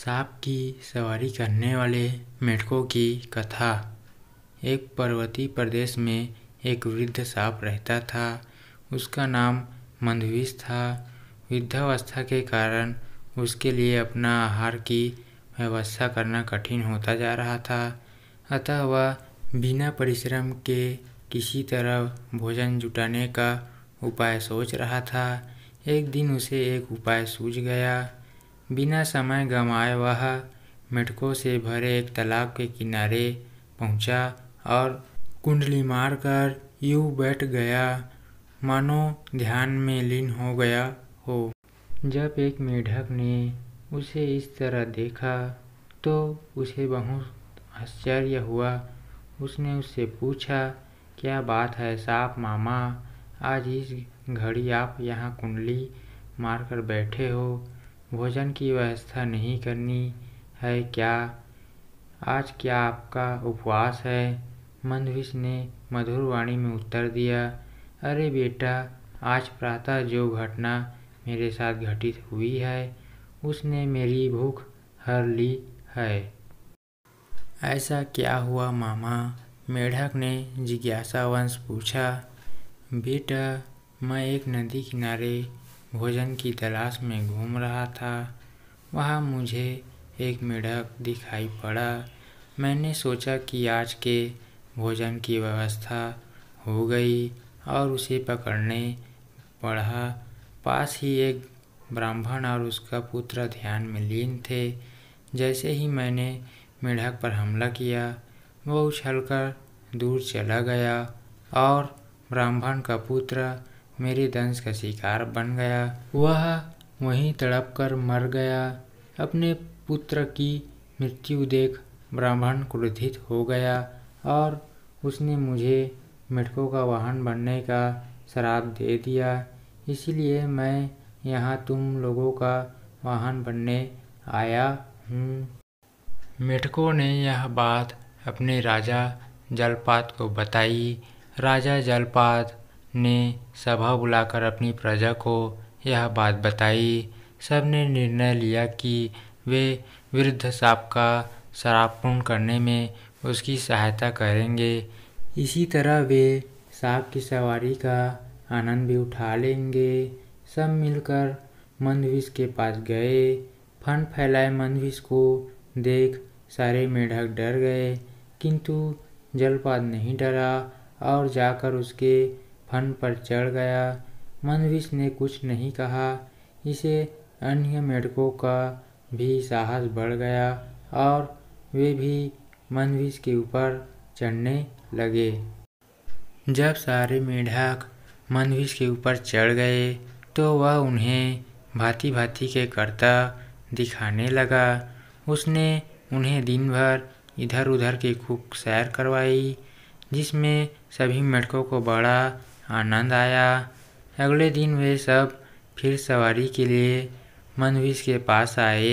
सांप की सवारी करने वाले मेढकों की कथा। एक पर्वतीय प्रदेश में एक वृद्ध सांप रहता था। उसका नाम मंदविष था। वृद्धावस्था के कारण उसके लिए अपना आहार की व्यवस्था करना कठिन होता जा रहा था, अतः वह बिना परिश्रम के किसी तरह भोजन जुटाने का उपाय सोच रहा था। एक दिन उसे एक उपाय सूझ गया। बिना समय गंवाए वह मेढकों से भरे एक तालाब के किनारे पहुंचा और कुंडली मारकर यूं बैठ गया मानो ध्यान में लीन हो गया हो। जब एक मेढक ने उसे इस तरह देखा तो उसे बहुत आश्चर्य हुआ। उसने उससे पूछा, क्या बात है सांप मामा, आज इस घड़ी आप यहाँ कुंडली मारकर बैठे हो? भोजन की व्यवस्था नहीं करनी है क्या? आज क्या आपका उपवास है? मंदविष ने मधुर वाणी में उत्तर दिया, अरे बेटा, आज प्रातः जो घटना मेरे साथ घटित हुई है उसने मेरी भूख हर ली है। ऐसा क्या हुआ मामा? मेढक ने जिज्ञासावश पूछा। बेटा, मैं एक नदी किनारे भोजन की तलाश में घूम रहा था। वहाँ मुझे एक मेढक दिखाई पड़ा। मैंने सोचा कि आज के भोजन की व्यवस्था हो गई और उसे पकड़ने पड़ा। पास ही एक ब्राह्मण और उसका पुत्र ध्यान में लीन थे। जैसे ही मैंने मेढक पर हमला किया, वह उछलकर दूर चला गया और ब्राह्मण का पुत्र मेरे दंश का शिकार बन गया। वह वहीं तड़प कर मर गया। अपने पुत्र की मृत्यु देख ब्राह्मण क्रोधित हो गया और उसने मुझे मेढकों का वाहन बनने का श्राप दे दिया। इसलिए मैं यहाँ तुम लोगों का वाहन बनने आया हूँ। मेढकों ने यह बात अपने राजा जलपात को बताई। राजा जलपात ने सभा बुलाकर अपनी प्रजा को यह बात बताई। सब ने निर्णय लिया कि वे वृद्ध सांप का श्राप पूर्ण करने में उसकी सहायता करेंगे। इसी तरह वे सांप की सवारी का आनंद भी उठा लेंगे। सब मिलकर मंदविष के पास गए। फन फैलाए मंदविष को देख सारे मेढक डर गए, किंतु जलपात नहीं डरा और जाकर उसके फन पर चढ़ गया। मंदविष ने कुछ नहीं कहा। इसे अन्य मेढकों का भी साहस बढ़ गया और वे भी मंदविष के ऊपर चढ़ने लगे। जब सारे मेढक मंदविष के ऊपर चढ़ गए तो वह उन्हें भांति भांति के करता दिखाने लगा। उसने उन्हें दिन भर इधर उधर की खूब सैर करवाई, जिसमें सभी मेढकों को बड़ा आनंद आया। अगले दिन वे सब फिर सवारी के लिए मंदविष के पास आए।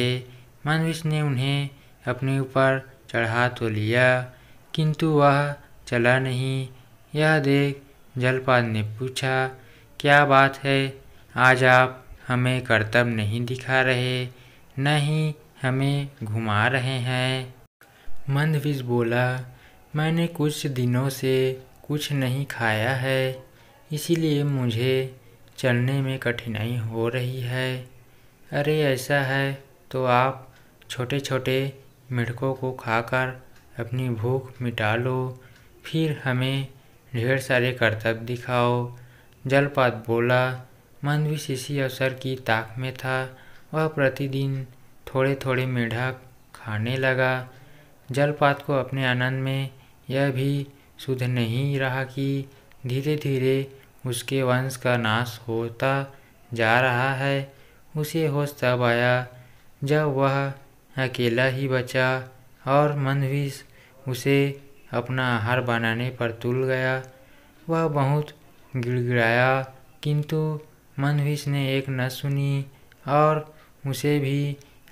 मंदविष ने उन्हें अपने ऊपर चढ़ा तो लिया, किंतु वह चला नहीं। यह देख जलपात ने पूछा, क्या बात है, आज आप हमें करतब नहीं दिखा रहे, न ही हमें घुमा रहे हैं? मंदविष बोला, मैंने कुछ दिनों से कुछ नहीं खाया है, इसीलिए मुझे चलने में कठिनाई हो रही है। अरे ऐसा है तो आप छोटे छोटे मेढकों को खाकर अपनी भूख मिटा लो, फिर हमें ढेर सारे करतब दिखाओ। जलपात बोला। मंदविष इसी अवसर की ताक में था। वह प्रतिदिन थोड़े थोड़े मेढक खाने लगा। जलपात को अपने आनंद में यह भी सुध नहीं रहा कि धीरे धीरे उसके वंश का नाश होता जा रहा है। उसे होश तब आया जब वह अकेला ही बचा और मंदविष उसे अपना आहार बनाने पर तुल गया। वह बहुत गिड़गिड़ाया, किंतु मंदविष ने एक न सुनी और उसे भी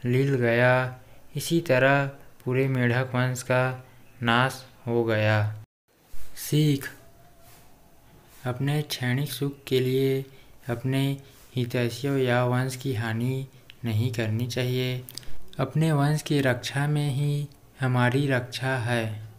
लील गया। इसी तरह पूरे मेढक वंश का नाश हो गया। सीख: अपने क्षणिक सुख के लिए अपने हितैषियों या वंश की हानि नहीं करनी चाहिए। अपने वंश की रक्षा में ही हमारी रक्षा है।